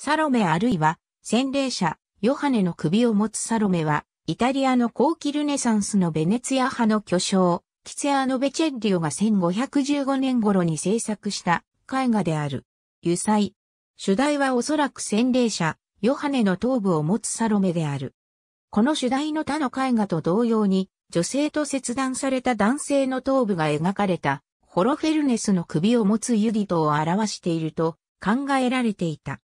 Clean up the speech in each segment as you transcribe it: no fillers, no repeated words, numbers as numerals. サロメあるいは洗礼者ヨハネの首を持つサロメはイタリアの後期ルネサンスのベネツィア派の巨匠ティツィアーノ・ベチェッリオが1515年頃に制作した絵画である。油彩。主題はおそらく洗礼者ヨハネの頭部を持つサロメである。この主題の他の絵画と同様に女性と切断された男性の頭部が描かれたホロフェルネスの首を持つユディトを表していると考えられていた。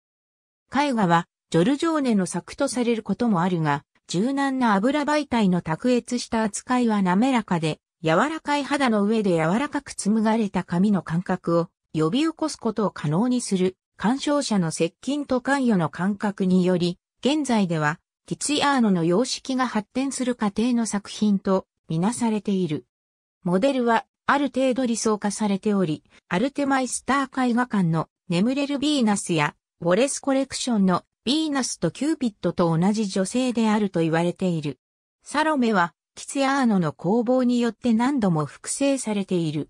絵画はジョルジョーネの作とされることもあるが、柔軟な油媒体の卓越した扱いは滑らかで、柔らかい肌の上で柔らかく紡がれた紙の感覚を呼び起こすことを可能にする鑑賞者の接近と関与の感覚により、現在ではティツィアーノの様式が発展する過程の作品とみなされている。モデルはある程度理想化されており、アルテマイスター絵画館の眠れるヴィーナスやウォレスコレクションのヴィーナスとキューピッドと同じ女性であると言われている。サロメはティツィアーノの工房によって何度も複製されている。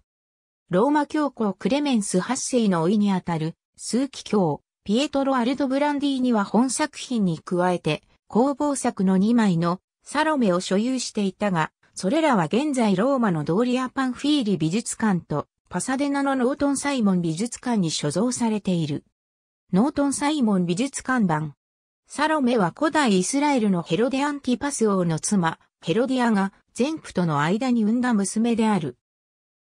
ローマ教皇クレメンス8世の甥にあたる枢機卿ピエトロ・アルドブランディには本作品に加えて工房作の2枚のサロメを所有していたが、それらは現在ローマのドーリア・パンフィーリ美術館とパサデナのノートン・サイモン美術館に所蔵されている。ノートン・サイモン美術館版。サロメは古代イスラエルのヘロデ・アンティパス王の妻、ヘロディアが前夫との間に産んだ娘である。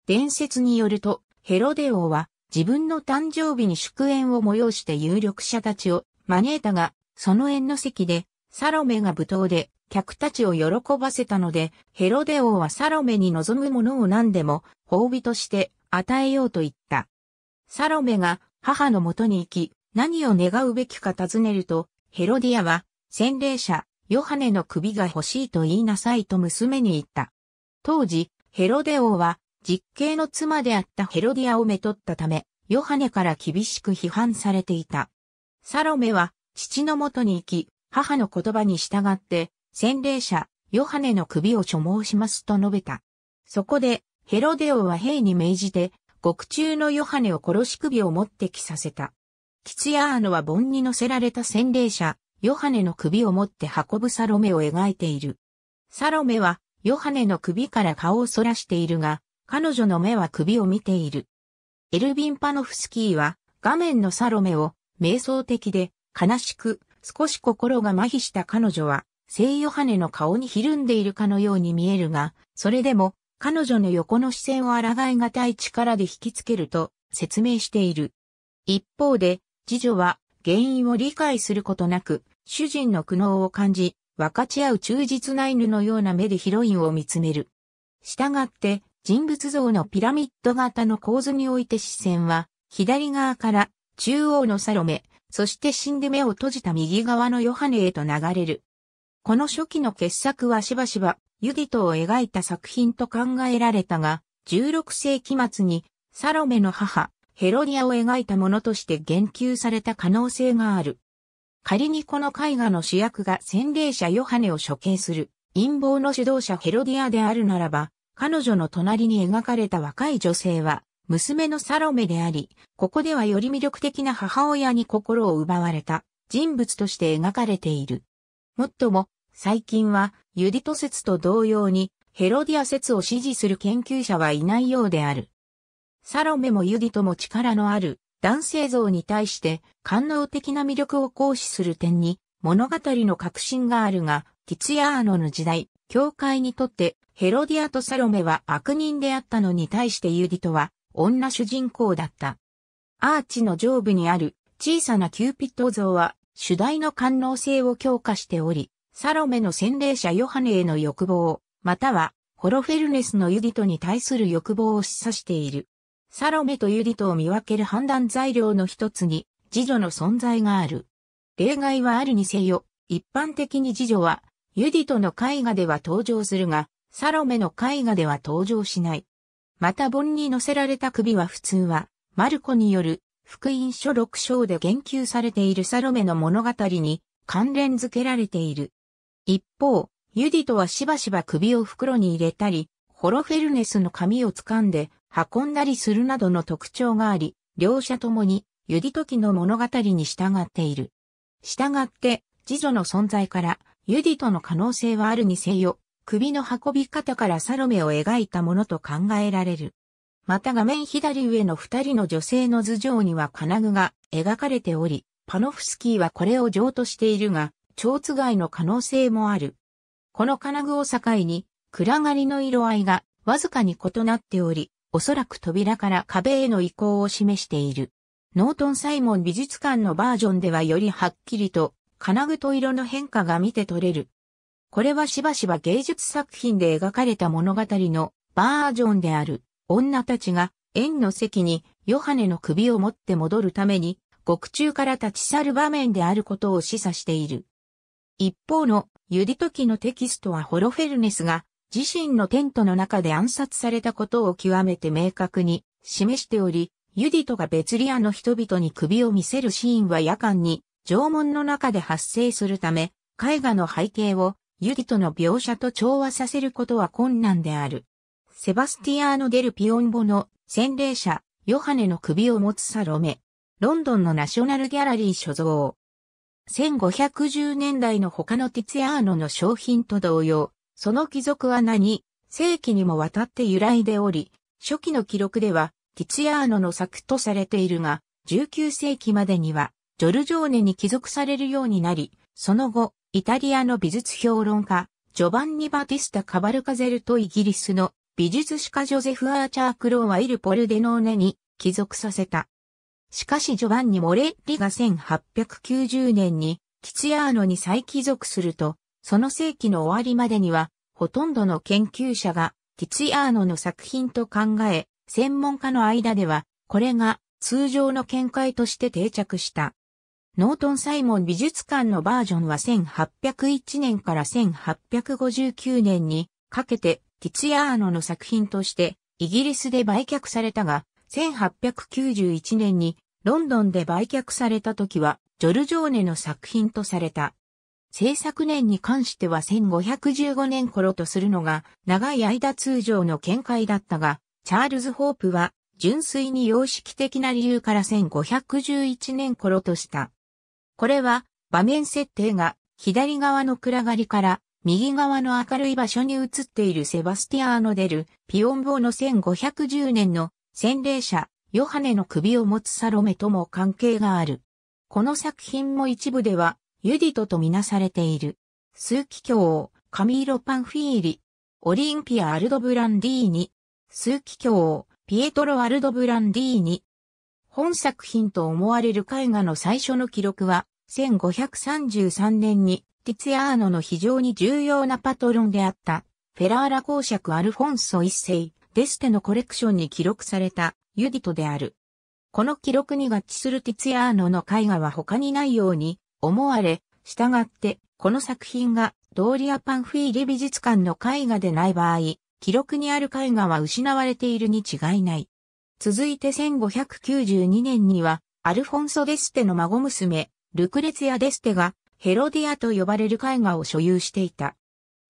伝説によると、ヘロデ王は自分の誕生日に祝宴を催して有力者たちを招いたが、その宴の席でサロメが舞踏で、客たちを喜ばせたので、ヘロデ王はサロメに望むものを何でも、褒美として与えようと言った。サロメが母のもとに行き、何を願うべきか尋ねると、ヘロディアは、洗礼者、ヨハネの首が欲しいと言いなさいと娘に言った。当時、ヘロデ王は、実兄の妻であったヘロディアをめとったため、ヨハネから厳しく批判されていた。サロメは、父のもとに行き、母の言葉に従って、洗礼者、ヨハネの首を所望しますと述べた。そこで、ヘロデ王は兵に命じて、獄中のヨハネを殺し首を持ってきさせた。ティツィアーノは盆に乗せられた洗礼者、ヨハネの首を持って運ぶサロメを描いている。サロメは、ヨハネの首から顔をそらしているが、彼女の目は首を見ている。エルヴィン・パノフスキーは、画面のサロメを、瞑想的で、悲しく、少し心が麻痺した彼女は、聖ヨハネの顔にひるんでいるかのように見えるが、それでも彼女の横の視線を抗いがたい力で引きつけると説明している。一方で、次女は原因を理解することなく、主人の苦悩を感じ、分かち合う忠実な犬のような目でヒロインを見つめる。したがって、人物像のピラミッド型の構図において視線は、左側から中央のサロメ、そして死んで目を閉じた右側のヨハネへと流れる。この初期の傑作はしばしばユディトを描いた作品と考えられたが、16世紀末にサロメの母、ヘロディアを描いたものとして言及された可能性がある。仮にこの絵画の主役が洗礼者ヨハネを処刑する陰謀の主導者ヘロディアであるならば、彼女の隣に描かれた若い女性は娘のサロメであり、ここではより魅力的な母親に心を奪われた人物として描かれている。もっとも、最近は、ユディト説と同様に、ヘロディア説を支持する研究者はいないようである。サロメもユディトも力のある男性像に対して、官能的な魅力を行使する点に、物語の核心があるが、ティツィアーノの時代、教会にとって、ヘロディアとサロメは悪人であったのに対してユディトは、女主人公だった。アーチの上部にある、小さなキューピッド像は、主題の官能性を強化しており、サロメの洗礼者ヨハネへの欲望、またはホロフェルネスのユディトに対する欲望を示唆している。サロメとユディトを見分ける判断材料の一つに、次女の存在がある。例外はあるにせよ、一般的に次女は、ユディトの絵画では登場するが、サロメの絵画では登場しない。また盆に載せられた首は普通は、マルコによる、福音書6章で言及されているサロメの物語に関連づけられている。一方、ユディトはしばしば首を袋に入れたり、ホロフェルネスの髪を掴んで運んだりするなどの特徴があり、両者ともにユディト記の物語に従っている。従って、侍女の存在から、ユディとの可能性はあるにせよ、首の運び方からサロメを描いたものと考えられる。また画面左上の二人の女性の頭上には金具が描かれており、パノフスキーはこれを女王としているが、蝶番の可能性もある。この金具を境に、暗がりの色合いがわずかに異なっており、おそらく扉から壁への移行を示している。ノートン・サイモン美術館のバージョンではよりはっきりと、金具と色の変化が見て取れる。これはしばしば芸術作品で描かれた物語のバージョンである。女たちが園の席にヨハネの首を持って戻るために獄中から立ち去る場面であることを示唆している。一方のユディト記のテキストはホロフェルネスが自身のテントの中で暗殺されたことを極めて明確に示しており、ユディトがベツリアの人々に首を見せるシーンは夜間に城門の中で発生するため、絵画の背景をユディトの描写と調和させることは困難である。セバスティアーノ・デル・ピオンボの洗礼者、ヨハネの首を持つサロメ。ロンドンのナショナルギャラリー所蔵。1510年代の他のティツィアーノの商品と同様、その貴族は何世紀にもわたって揺らいでおり、初期の記録ではティツィアーノの作とされているが、19世紀までにはジョルジョーネに帰属されるようになり、その後、イタリアの美術評論家、ジョバンニ・バティスタ・カバルカゼルとイギリスの美術史家ジョゼフ・アーチャー・クローはイル・ポルデノーネに帰属させた。しかしジョバンニ・モレッリが1890年にティツィアーノに再帰属すると、その世紀の終わりまでには、ほとんどの研究者がティツィアーノの作品と考え、専門家の間では、これが通常の見解として定着した。ノートン・サイモン美術館のバージョンは1801年から1859年にかけて、ティツィアーノの作品としてイギリスで売却されたが、1891年にロンドンで売却された時はジョルジョーネの作品とされた。制作年に関しては1515年頃とするのが長い間通常の見解だったが、チャールズ・ホープは純粋に様式的な理由から1511年頃とした。これは場面設定が左側の暗がりから右側の明るい場所に映っているセバスティアーノ・デル・ピオンボの1510年の洗礼者、ヨハネの首を持つサロメとも関係がある。この作品も一部ではユディトとみなされている。枢機卿、カミーロ・パンフィーリ、オリンピア・アルドブランディーニ、枢機卿、ピエトロ・アルドブランディーニ。本作品と思われる絵画の最初の記録は1533年にティツィアーノの非常に重要なパトロンであった、フェラーラ公爵アルフォンソ一世、デステのコレクションに記録された、ユディトである。この記録に合致するティツィアーノの絵画は他にないように思われ、したがって、この作品がドーリア・パンフィーリ美術館の絵画でない場合、記録にある絵画は失われているに違いない。続いて1592年には、アルフォンソ・デステの孫娘、ルクレツィア・デステが、ヘロディアと呼ばれる絵画を所有していた。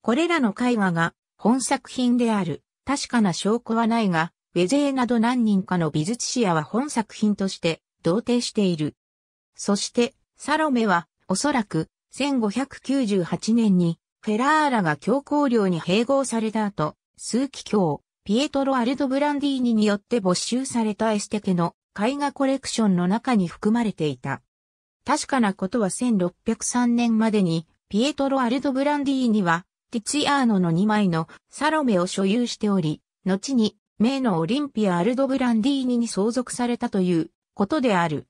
これらの絵画が本作品である確かな証拠はないが、ウェゼーなど何人かの美術史家は本作品として同定している。そして、サロメはおそらく1598年にフェラーラが教皇領に併合された後、枢機卿、ピエトロ・アルドブランディーニによって没収されたエステ家の絵画コレクションの中に含まれていた。確かなことは1603年までに、ピエトロ・アルドブランディーニは、ティツィアーノの2枚のサロメを所有しており、後に、名のオリンピア・アルドブランディーニに相続されたということである。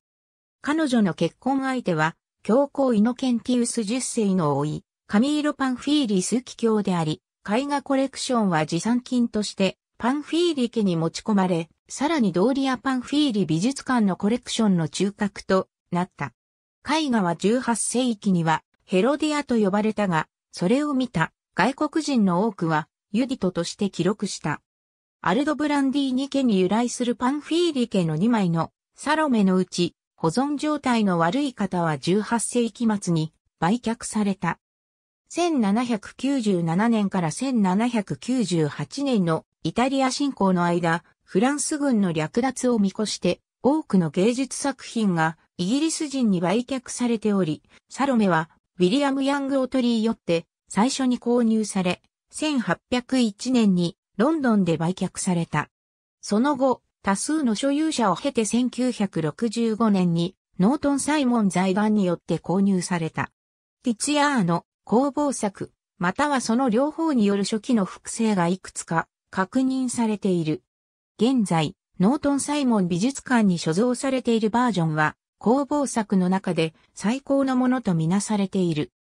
彼女の結婚相手は、教皇イノケンティウス10世の甥、カミーロ・パンフィーリ枢機卿であり、絵画コレクションは持参金として、パンフィーリ家に持ち込まれ、さらにドーリア・パンフィーリ美術館のコレクションの中核となった。絵画は18世紀にはヘロディアと呼ばれたが、それを見た外国人の多くはユディトとして記録した。アルドブランディーニ家に由来するパンフィーリ家の2枚のサロメのうち、保存状態の悪い方は18世紀末に売却された。1797年から1798年のイタリア侵攻の間、フランス軍の略奪を見越して多くの芸術作品がイギリス人に売却されており、サロメはウィリアム・ヤング・オトリーよって最初に購入され、1801年にロンドンで売却された。その後、多数の所有者を経て1965年にノートン・サイモン財団によって購入された。ティツィアーノ、工房作、またはその両方による初期の複製がいくつか確認されている。現在、ノートン・サイモン美術館に所蔵されているバージョンは、工房作の中で最高のものとみなされている。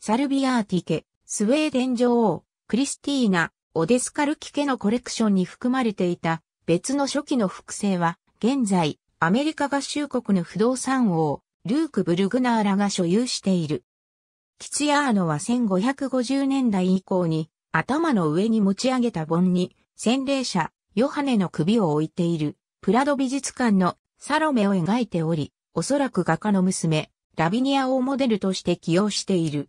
サルビアーティ家、スウェーデン女王、クリスティーナ、オデスカルキ家のコレクションに含まれていた別の初期の複製は、現在、アメリカ合衆国の不動産王、ルーク・ブルグナーらが所有している。ティツィアーノは1550年代以降に、頭の上に持ち上げた盆に、洗礼者、ヨハネの首を置いている、プラド美術館のサロメを描いており、おそらく画家の娘、ラビニアをモデルとして起用している。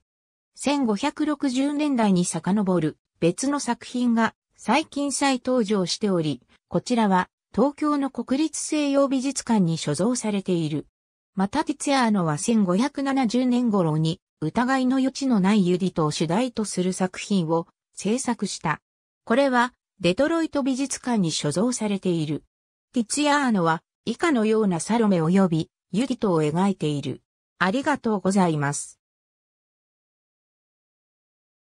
1560年代に遡る別の作品が最近再登場しており、こちらは東京の国立西洋美術館に所蔵されている。またティツィアーノは1570年頃に疑いの余地のないユディトを主題とする作品を制作した。これはデトロイト美術館に所蔵されている。ティツィアーノは以下のようなサロメ及びユディトを描いている。ありがとうございます。